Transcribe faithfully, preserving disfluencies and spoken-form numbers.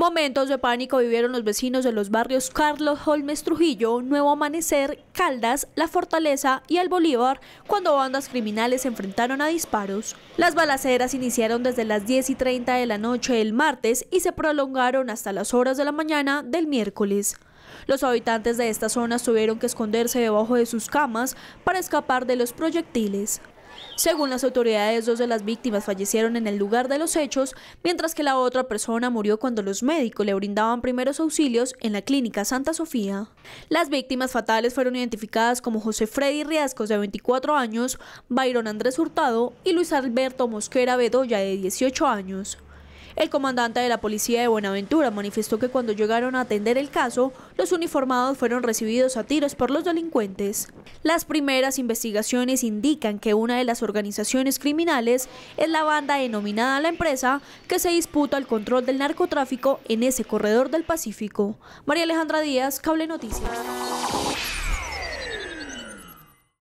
Momentos de pánico vivieron los vecinos de los barrios Carlos Holmes Trujillo, Nuevo Amanecer, Caldas, La Fortaleza y El Bolívar, cuando bandas criminales se enfrentaron a disparos. Las balaceras iniciaron desde las diez y treinta de la noche del martes y se prolongaron hasta las horas de la mañana del miércoles. Los habitantes de esta zona tuvieron que esconderse debajo de sus camas para escapar de los proyectiles. Según las autoridades, dos de las víctimas fallecieron en el lugar de los hechos, mientras que la otra persona murió cuando los médicos le brindaban primeros auxilios en la clínica Santa Sofía. Las víctimas fatales fueron identificadas como José Freddy Riascos, de veinticuatro años, Bayron Andrés Hurtado y Luis Alberto Mosquera Bedoya, de dieciocho años. El comandante de la policía de Buenaventura manifestó que cuando llegaron a atender el caso, los uniformados fueron recibidos a tiros por los delincuentes. Las primeras investigaciones indican que una de las organizaciones criminales es la banda denominada La Empresa, que se disputa el control del narcotráfico en ese corredor del Pacífico. María Alejandra Díaz, Cable Noticias.